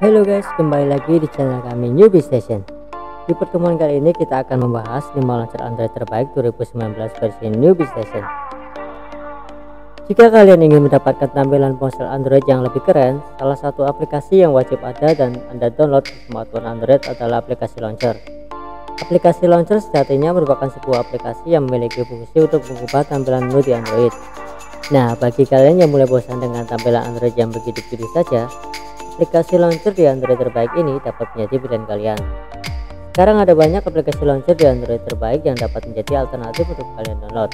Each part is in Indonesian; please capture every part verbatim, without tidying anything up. Halo guys, kembali lagi di channel kami Newbie Station. Di pertemuan kali ini kita akan membahas lima launcher Android terbaik dua ribu sembilan belas versi Newbie Station. Jika kalian ingin mendapatkan tampilan ponsel Android yang lebih keren, salah satu aplikasi yang wajib ada dan Anda download di smartphone Android adalah aplikasi Launcher. Aplikasi Launcher sejatinya merupakan sebuah aplikasi yang memiliki fungsi untuk mengubah tampilan menu di Android. Nah, bagi kalian yang mulai bosan dengan tampilan Android yang begitu-begitu saja, aplikasi Launcher di Android terbaik ini dapat menjadi pilihan kalian. Sekarang ada banyak aplikasi Launcher di Android terbaik yang dapat menjadi alternatif untuk kalian download.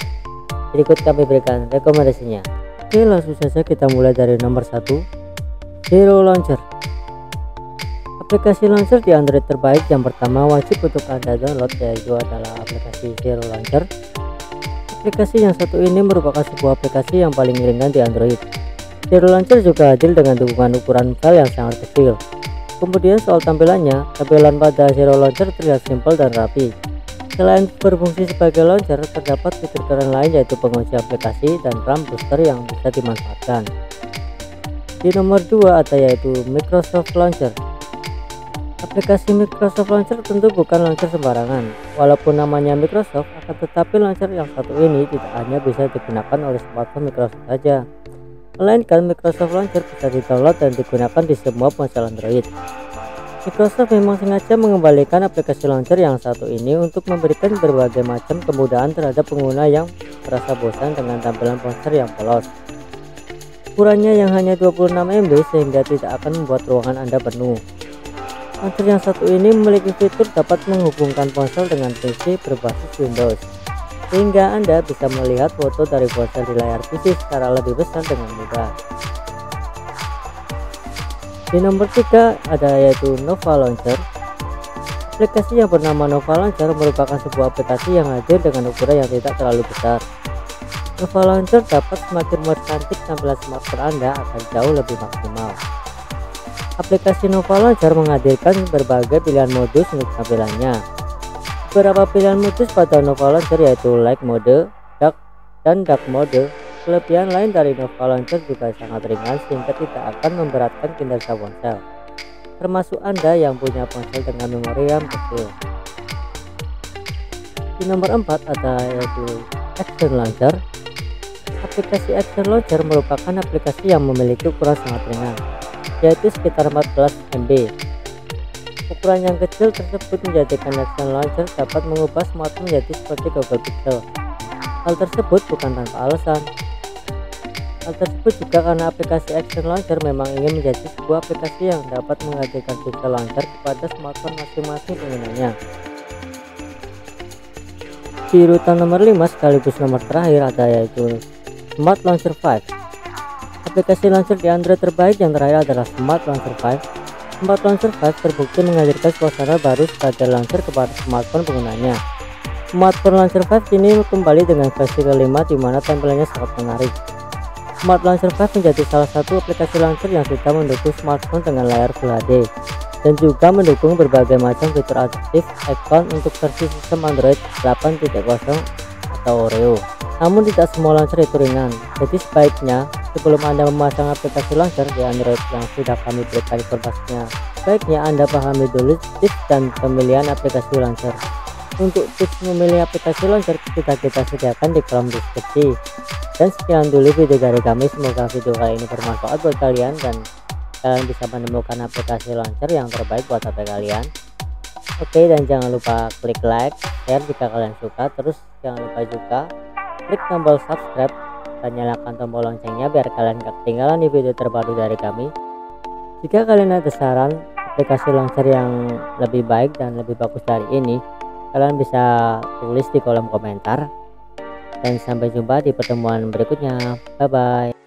Berikut kami berikan rekomendasinya. Oke, langsung saja kita mulai dari nomor satu, Zero Launcher. Aplikasi Launcher di Android terbaik yang pertama wajib untuk Anda download yaitu adalah aplikasi Zero Launcher. Aplikasi yang satu ini merupakan sebuah aplikasi yang paling ringan di Android. Zero Launcher juga hadir dengan dukungan ukuran file yang sangat kecil. Kemudian soal tampilannya, tampilan pada Zero Launcher terlihat simpel dan rapi. Selain berfungsi sebagai launcher, terdapat fitur keren lain yaitu pengunci aplikasi dan RAM booster yang bisa dimanfaatkan. Di nomor dua ada yaitu Microsoft Launcher. Aplikasi Microsoft Launcher tentu bukan launcher sembarangan. Walaupun namanya Microsoft, akan tetapi launcher yang satu ini tidak hanya bisa digunakan oleh smartphone Microsoft saja, melainkan Microsoft Launcher bisa di-download dan digunakan di semua ponsel Android. Microsoft memang sengaja mengembalikan aplikasi Launcher yang satu ini untuk memberikan berbagai macam kemudahan terhadap pengguna yang merasa bosan dengan tampilan ponsel yang polos. Ukurannya yang hanya dua puluh enam megabyte sehingga tidak akan membuat ruangan Anda penuh. Launcher yang satu ini memiliki fitur dapat menghubungkan ponsel dengan P C berbasis Windows, sehingga Anda bisa melihat foto dari ponsel di layar P C secara lebih besar dengan mudah. Di nomor tiga ada yaitu Nova Launcher. Aplikasi yang bernama Nova Launcher merupakan sebuah aplikasi yang hadir dengan ukuran yang tidak terlalu besar. Nova Launcher dapat semakin mempercantik tampilan smartphone Anda akan jauh lebih maksimal. Aplikasi Nova Launcher menghadirkan berbagai pilihan modus untuk tampilannya. Beberapa pilihan modus pada Nova Launcher yaitu Light Mode, Dark, dan Dark Mode. Kelebihan lain dari Nova Launcher juga sangat ringan sehingga tidak akan memberatkan kinerja ponsel, termasuk Anda yang punya ponsel dengan memori yang kecil. Di nomor empat ada yaitu Action Launcher. Aplikasi Action Launcher merupakan aplikasi yang memiliki ukuran sangat ringan, yaitu sekitar empat belas megabyte. Ukuran yang kecil tersebut menjadikan Action Launcher dapat mengubah smartphone menjadi seperti Google Pixel. Hal tersebut bukan tanpa alasan. Hal tersebut juga karena aplikasi Action Launcher memang ingin menjadi sebuah aplikasi yang dapat menghadirkan Pixel Launcher kepada smartphone masing-masing penggunanya. Di urutan nomor lima sekaligus nomor terakhir ada yaitu Smart Launcher lima. Aplikasi launcher di Android terbaik yang terakhir adalah Smart Launcher lima. Smart Launcher lima terbukti menghadirkan suasana baru pada launcher kepada smartphone penggunanya. Smartphone Launcher lima kini kembali dengan versi kelima di mana tampilannya sangat menarik. Smart Launcher lima menjadi salah satu aplikasi launcher yang sudah mendukung smartphone dengan layar Full H D dan juga mendukung berbagai macam fitur adaptif icon untuk versi sistem Android delapan titik nol atau Oreo. Namun tidak semua launcher itu ringan, jadi sebaiknya sebelum Anda memasang aplikasi launcher di Android yang sudah kami berikan informasinya, sebaiknya Anda pahami dulu tips dan pemilihan aplikasi launcher. Untuk tips memilih aplikasi launcher sudah kita sediakan di kolom deskripsi. Dan sekian dulu video dari kami, semoga video kali ini bermanfaat buat kalian dan kalian bisa menemukan aplikasi launcher yang terbaik buat H P kalian. Oke, dan jangan lupa klik like, share jika kalian suka, terus jangan lupa juga klik tombol subscribe dan nyalakan tombol loncengnya biar kalian gak ketinggalan di video terbaru dari kami. Jika kalian ada saran aplikasi launcher yang lebih baik dan lebih bagus dari ini, kalian bisa tulis di kolom komentar. Dan sampai jumpa di pertemuan berikutnya. Bye bye.